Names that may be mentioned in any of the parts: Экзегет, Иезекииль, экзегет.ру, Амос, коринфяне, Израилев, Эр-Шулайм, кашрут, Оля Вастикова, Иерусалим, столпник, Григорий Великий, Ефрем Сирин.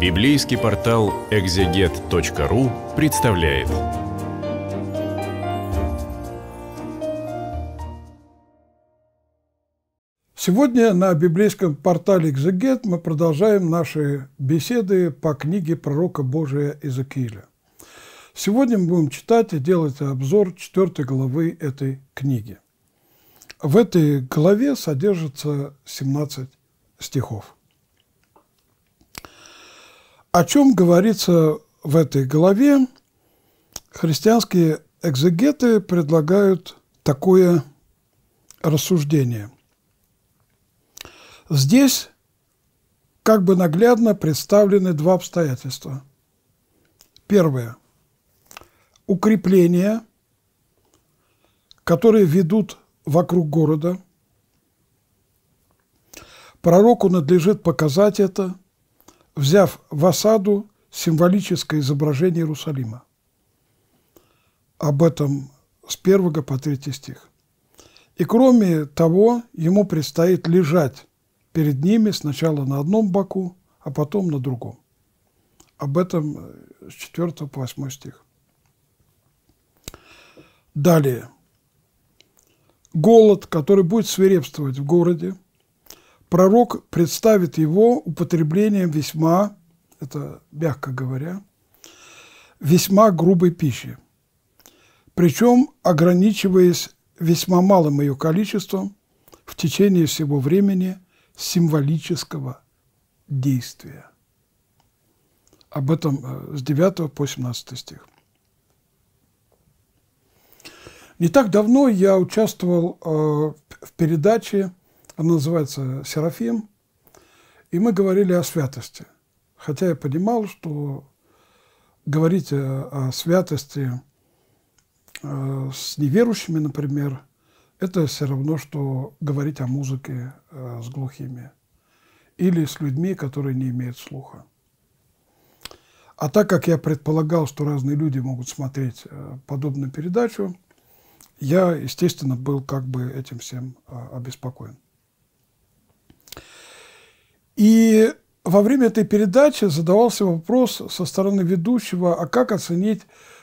Библейский портал экзегет.ру представляет. Сегодня на библейском портале «Экзегет» мы продолжаем наши беседы по книге пророка Божия Иезекииля. Сегодня мы будем читать и делать обзор 4 главы этой книги. В этой главе содержится 17 стихов. О чем говорится в этой главе, христианские экзегеты предлагают такое рассуждение. Здесь как бы наглядно представлены два обстоятельства. Первое – укрепления, которые ведут вокруг города. Пророку надлежит показать это, взяв в осаду символическое изображение Иерусалима. Об этом с 1 по 3 стих. И кроме того, ему предстоит лежать перед ними сначала на одном боку, а потом на другом. Об этом с 4 по 8 стих. Далее. Голод, который будет свирепствовать в городе, пророк представит его употреблением весьма, это мягко говоря, весьма грубой пищи, причем ограничиваясь весьма малым ее количеством в течение всего времени символического действия. Об этом с 9 по 17 стих. Не так давно я участвовал в передаче, она называется «Серафим», и мы говорили о святости. Хотя я понимал, что говорить о святости с неверующими, например, это все равно, что говорить о музыке с глухими или с людьми, которые не имеют слуха. А так как я предполагал, что разные люди могут смотреть подобную передачу, я, естественно, был как бы этим всем обеспокоен. И во время этой передачи задавался вопрос со стороны ведущего, а как оценить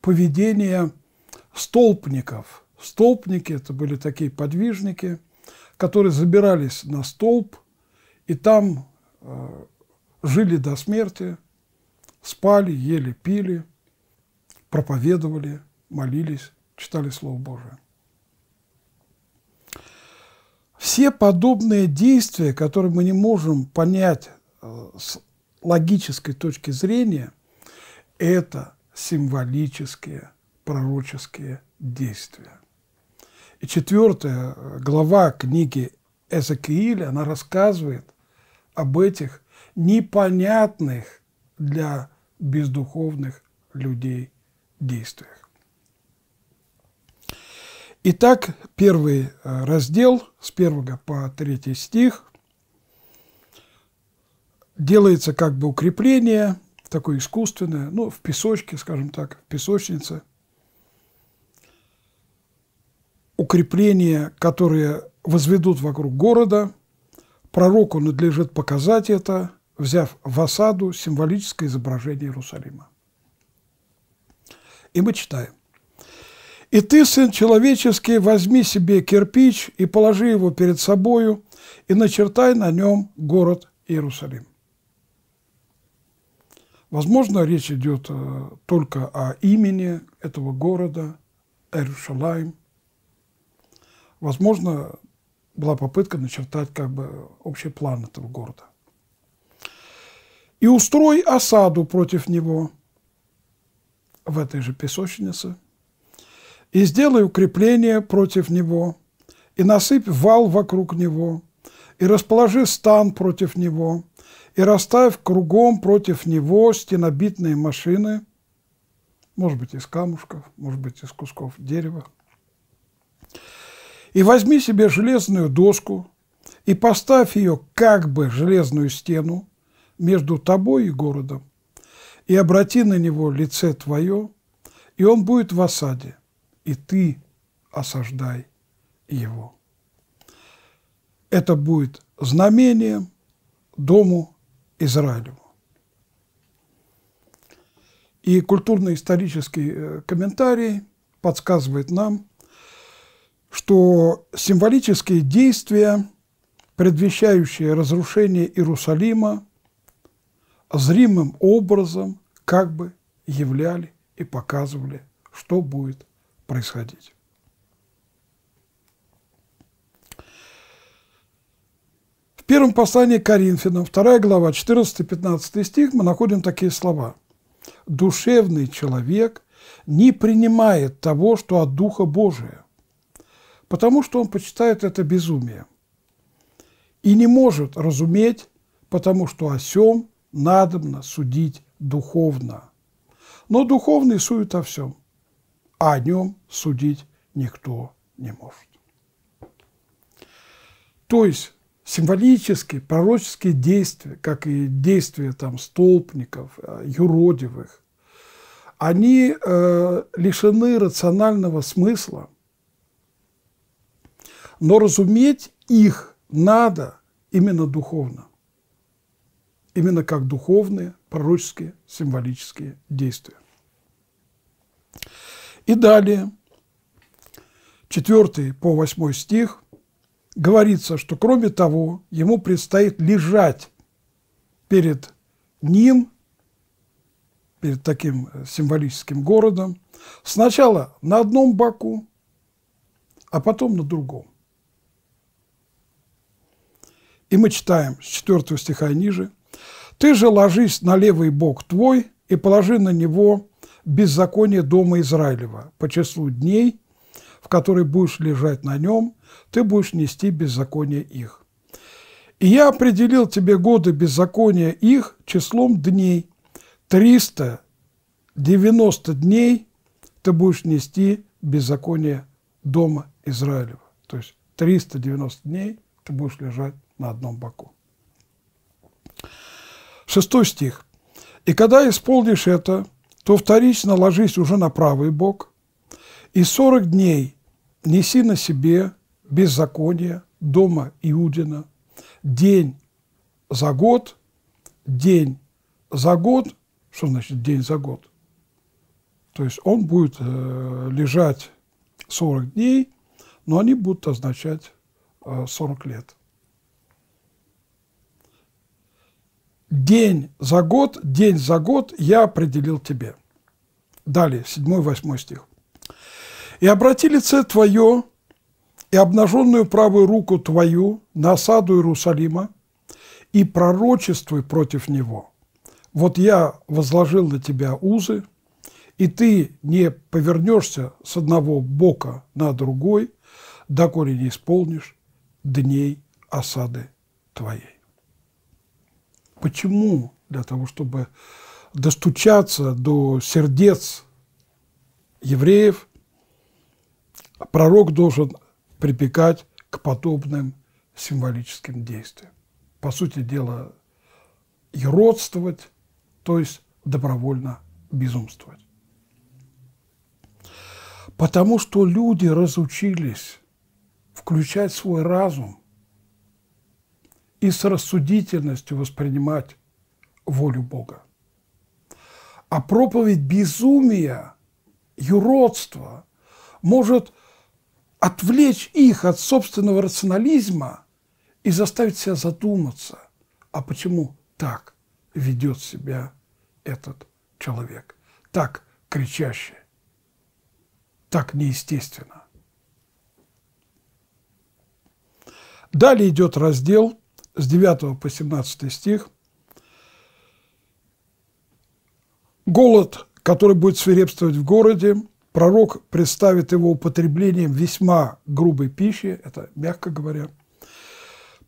поведение столпников? Столпники – это были такие подвижники, которые забирались на столб и там жили до смерти, спали, ели, пили, проповедовали, молились, читали Слово Божие. Все подобные действия, которые мы не можем понять с логической точки зрения, это символические пророческие действия. И 4 глава книги Иезекииля, она рассказывает об этих непонятных для бездуховных людей действиях. Итак, первый раздел с 1 по 3 стих делается как бы укрепление, такое искусственное, ну, в песочке, скажем так, в песочнице. Укрепления, которые возведут вокруг города, пророку надлежит показать это, взяв в осаду символическое изображение Иерусалима. И мы читаем. «И ты, сын человеческий, возьми себе кирпич и положи его перед собою, и начертай на нем город Иерусалим». Возможно, речь идет только о имени этого города, Эр-Шулайм. Возможно, была попытка начертать как бы общий план этого города. «И устрой осаду против него в этой же песочнице, и сделай укрепление против него, и насыпь вал вокруг него, и расположи стан против него, и расставь кругом против него стенобитные машины, может быть, из камушков, может быть, из кусков дерева. И возьми себе железную доску, и поставь ее как бы железную стену между тобой и городом, и обрати на него лице твое, и он будет в осаде. И ты осаждай его. Это будет знамением дому Израилеву». И культурно-исторический комментарий подсказывает нам, что символические действия, предвещающие разрушение Иерусалима, зримым образом как бы являли и показывали, что будет происходить. В первом послании к Коринфянам, 2 глава, 14-15 стих, мы находим такие слова. «Душевный человек не принимает того, что от Духа Божия, потому что он почитает это безумие, и не может разуметь, потому что о сём надобно судить духовно. Но духовный судит о всем, а о нем судить никто не может». То есть символические, пророческие действия, как и действия там столпников, юродивых, они лишены рационального смысла, но разуметь их надо именно духовно, именно как духовные, пророческие, символические действия. И далее, 4 по 8 стих, говорится, что кроме того, ему предстоит лежать перед ним, перед таким символическим городом, сначала на одном боку, а потом на другом. И мы читаем с 4 стиха ниже. «Ты же ложись на левый бок твой и положи на него беззаконие дома Израилева по числу дней, в которые будешь лежать на нем, ты будешь нести беззаконие их. И я определил тебе годы беззакония их числом дней. 390 дней ты будешь нести беззаконие дома Израилева». То есть 390 дней ты будешь лежать на одном боку. 6 стих. «И когда исполнишь это, то вторично ложись уже на правый бок, и 40 дней неси на себе беззаконие дома Иудина, день за год, день за год». Что значит день за год? То есть он будет лежать 40 дней, но они будут означать 40 лет. День за год я определил тебе. Далее, 7-8 стих. «И обрати лице твое и обнаженную правую руку твою на осаду Иерусалима и пророчествуй против него. Вот я возложил на тебя узы, и ты не повернешься с одного бока на другой, доколе не исполнишь дней осады твоей». Почему? Для того, чтобы достучаться до сердец евреев, пророк должен прибегать к подобным символическим действиям. По сути дела, юродствовать, то есть добровольно безумствовать. Потому что люди разучились включать свой разум и с рассудительностью воспринимать волю Бога. А проповедь безумия, юродства может отвлечь их от собственного рационализма и заставить себя задуматься, а почему так ведет себя этот человек, так кричаще, так неестественно. Далее идет раздел с 9 по 17 стих. «Голод, который будет свирепствовать в городе, пророк представит его употреблением весьма грубой пищи», это мягко говоря,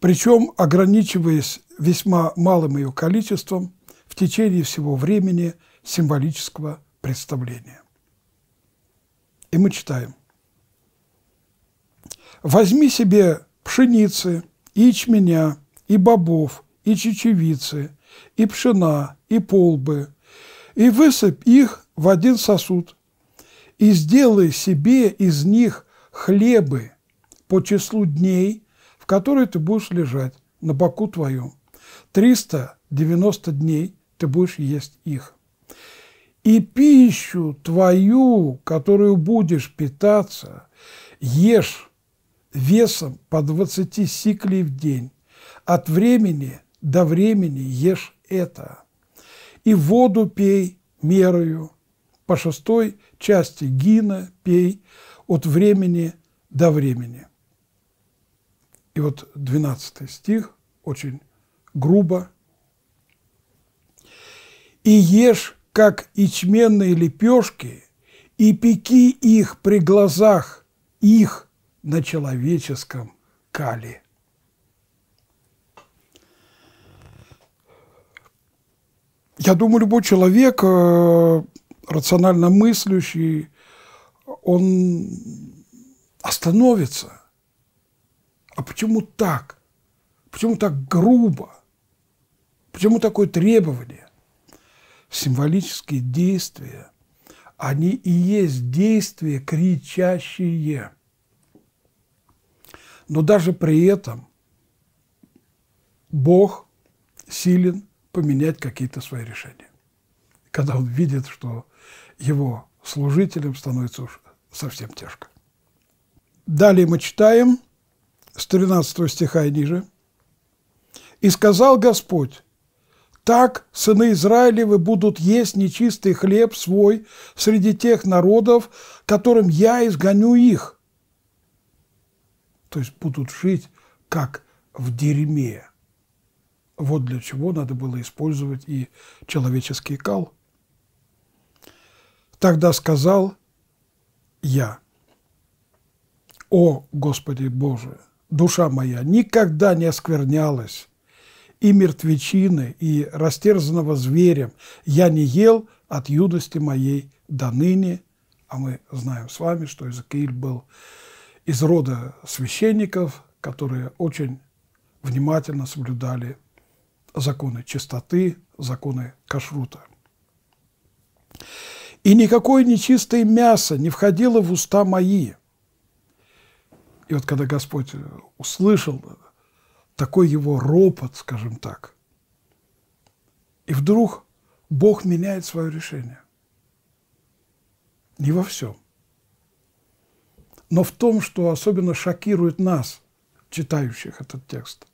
«причем ограничиваясь весьма малым ее количеством в течение всего времени символического представления». И мы читаем. «Возьми себе пшеницы, и ячменя, и бобов, и чечевицы, и пшена, и полбы, и высыпь их в один сосуд, и сделай себе из них хлебы по числу дней, в которые ты будешь лежать на боку твоем. 390 дней ты будешь есть их. и пищу твою, которую будешь питаться, ешь весом по 20 сиклей в день, от времени до времени ешь это, и воду пей мерою, по 6 части гина пей от времени до времени». И вот 12 стих, очень грубо. «И ешь, как ячменные лепешки, и пеки их при глазах их на человеческом кале». Я думаю, любой человек, рационально мыслящий, он остановится. А почему так? Почему так грубо? Почему такое требование? Символические действия, они и есть действия кричащие. Но даже при этом Бог силен поменять какие-то свои решения. Когда он видит, что его служителям становится уж совсем тяжко. Далее мы читаем с 13 стиха и ниже. «И сказал Господь: так сыны Израилевы будут есть нечистый хлеб свой среди тех народов, которым я изгоню их». То есть будут жить как в дерьме. Вот для чего надо было использовать и человеческий кал. «Тогда сказал я: о Господи Боже, душа моя никогда не осквернялась, и мертвечины, и растерзанного зверем я не ел от юности моей до ныне». А мы знаем с вами, что Иезекииль был из рода священников, которые очень внимательно соблюдали законы чистоты, законы кашрута. «И никакое нечистое мясо не входило в уста мои». И вот когда Господь услышал такой его ропот, скажем так, и вдруг Бог меняет свое решение. Не во всем. Но в том, что особенно шокирует нас, читающих этот текст.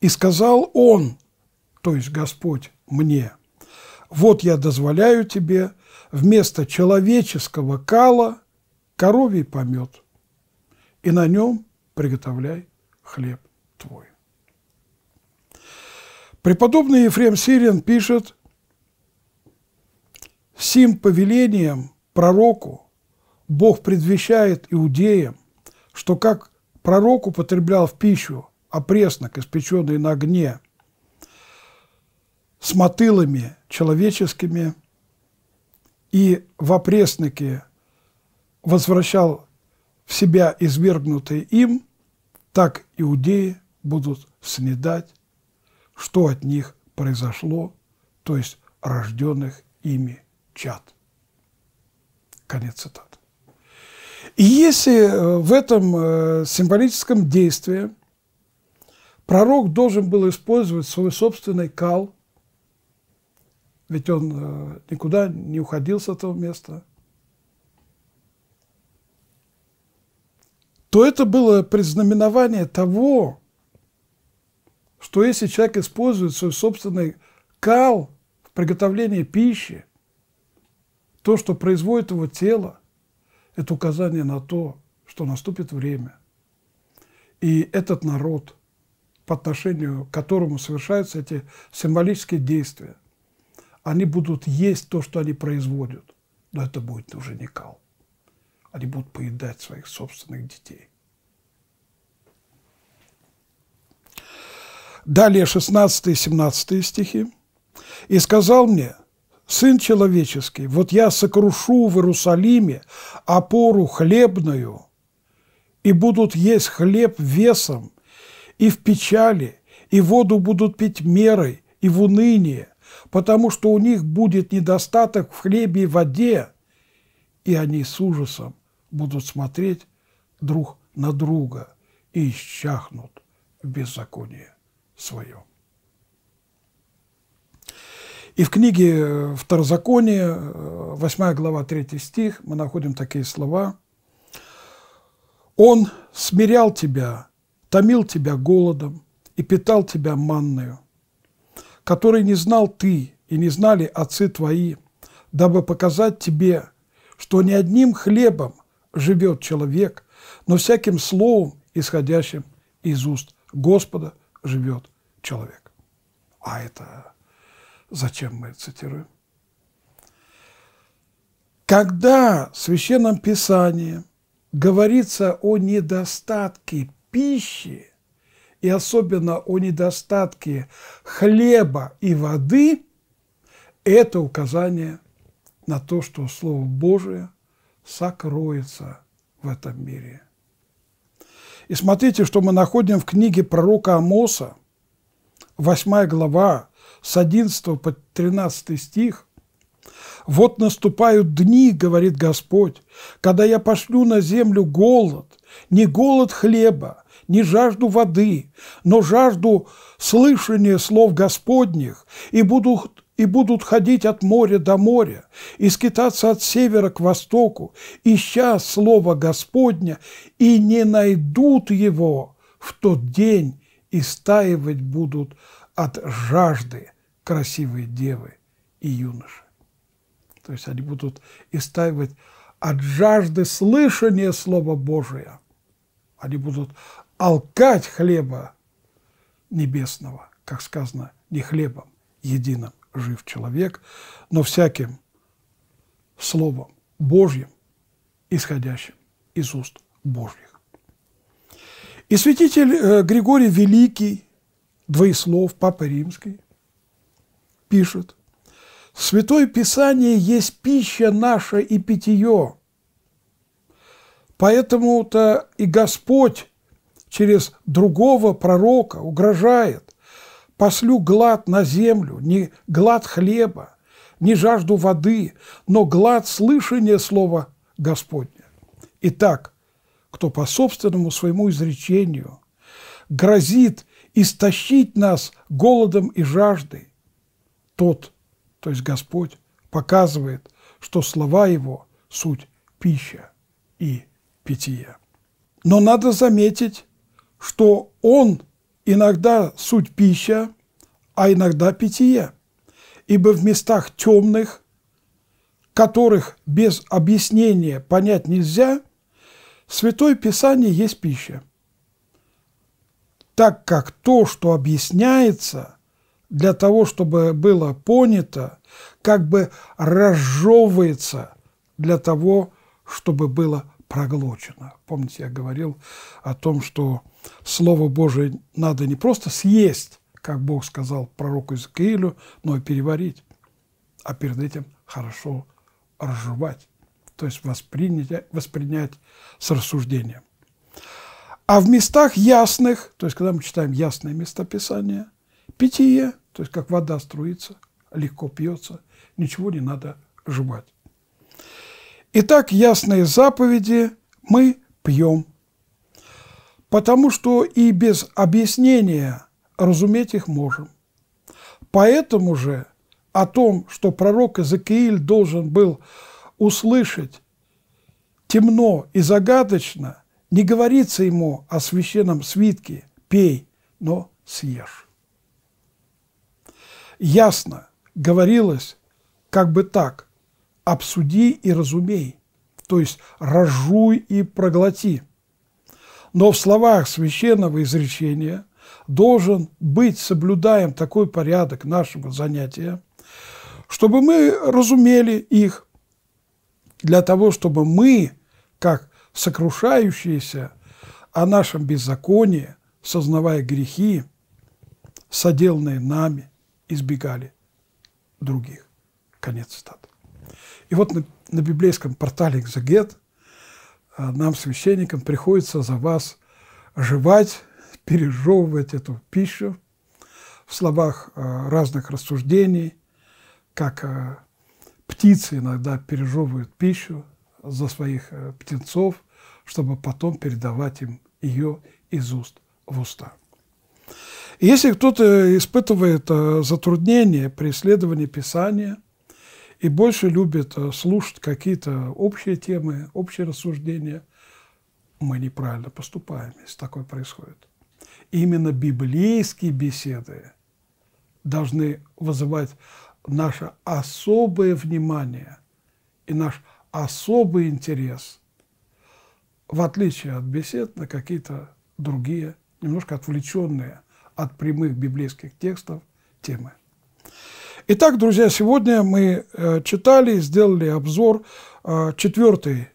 «И сказал он», то есть Господь, «мне: вот я дозволяю тебе вместо человеческого кала коровий помет, и на нем приготовляй хлеб твой». Преподобный Ефрем Сирин пишет: «Сим повелением пророку Бог предвещает иудеям, что как пророк употреблял в пищу опреснок, испеченный на огне, с мотылами человеческими, и в опреснике возвращал в себя извергнутые им, так иудеи будут снедать, что от них произошло, то есть рожденных ими чад». Конец цитаты. И если в этом символическом действии пророк должен был использовать свой собственный кал, ведь он никуда не уходил с этого места, то это было предзнаменование того, что если человек использует свой собственный кал в приготовлении пищи, то, что производит его тело, это указание на то, что наступит время. И этот народ, по отношению к которому совершаются эти символические действия, они будут есть то, что они производят, но это будет уже не кал. Они будут поедать своих собственных детей. Далее 16 и 17 стихи. «И сказал мне: сын человеческий, вот я сокрушу в Иерусалиме опору хлебную, и будут есть хлеб весом, и в печали, и воду будут пить мерой, и в унынии, потому что у них будет недостаток в хлебе и воде, и они с ужасом будут смотреть друг на друга и исчахнут в беззаконии своем». И в книге Второзаконие, 8 глава, 3 стих, мы находим такие слова. «Он смирял тебя, томил тебя голодом и питал тебя манною, который не знал ты и не знали отцы твои, дабы показать тебе, что не одним хлебом живет человек, но всяким словом, исходящим из уст Господа, живет человек». А это зачем мы цитируем? Когда в Священном Писании говорится о недостатке пищи, и особенно о недостатке хлеба и воды, это указание на то, что Слово Божие сокроется в этом мире. И смотрите, что мы находим в книге пророка Амоса, 8 глава, с 11 по 13 стих. «Вот наступают дни, говорит Господь, когда я пошлю на землю голод, не голод хлеба, не жажду воды, но жажду слышания слов Господних, и будут ходить от моря до моря, и скитаться от севера к востоку, ища слово Господня, и не найдут его в тот день, и стаивать будут от жажды красивые девы и юноши». То есть они будут истаивать от жажды слышания Слова Божия. Они будут алкать хлеба небесного, как сказано, не хлебом единым жив человек, но всяким Словом Божьим, исходящим из уст Божьих. И святитель Григорий Великий, двоеслов, Папа Римский, пишет: «Святое Писание есть пища наша и питье, поэтому-то и Господь через другого пророка угрожает: пошлю глад на землю, не глад хлеба, не жажду воды, но глад слышания слова Господня. Итак, кто по собственному своему изречению грозит истощить нас голодом и жаждой, тот, то есть Господь, показывает, что слова Его – суть пища и питье». Но надо заметить, что Он иногда суть пища, а иногда питье, ибо в местах темных, которых без объяснения понять нельзя, Святое Писание есть пища, так как то, что объясняется, для того, чтобы было понято, как бы разжевывается для того, чтобы было проглочено. Помните, я говорил о том, что Слово Божие надо не просто съесть, как Бог сказал пророку Иезекиилю, но и переварить, а перед этим хорошо разжевать, то есть воспринять с рассуждением. А в местах ясных, то есть когда мы читаем ясные местописания, питье, то есть как вода струится, легко пьется, ничего не надо жевать. Итак, ясные заповеди мы пьем, потому что и без объяснения разуметь их можем. Поэтому же о том, что пророк Иезекииль должен был услышать темно и загадочно, не говорится ему о священном свитке «пей, но съешь». Ясно говорилось, как бы так: обсуди и разумей, то есть разжуй и проглоти. Но в словах священного изречения должен быть соблюдаем такой порядок нашего занятия, чтобы мы разумели их, для того, чтобы мы, как сокрушающиеся о нашем беззаконии, сознавая грехи, соделанные нами, избегали других. Конец цитаты. И вот на библейском портале «Экзегет» нам, священникам, приходится за вас жевать, пережевывать эту пищу в словах разных рассуждений, как птицы иногда пережевывают пищу за своих птенцов, чтобы потом передавать им ее из уст в уста. Если кто-то испытывает затруднения при исследовании Писания и больше любит слушать какие-то общие темы, общие рассуждения, мы неправильно поступаем, если такое происходит. Именно библейские беседы должны вызывать наше особое внимание и наш особый интерес, в отличие от бесед на какие-то другие, немножко отвлеченные от прямых библейских текстов темы. Итак, друзья, сегодня мы читали и сделали обзор 4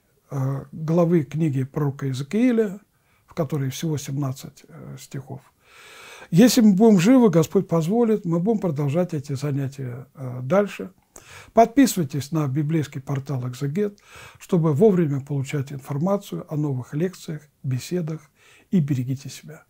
главы книги пророка Иезекииля, в которой всего 17 стихов. Если мы будем живы, Господь позволит, мы будем продолжать эти занятия дальше. Подписывайтесь на библейский портал «Экзегет», чтобы вовремя получать информацию о новых лекциях, беседах, и берегите себя.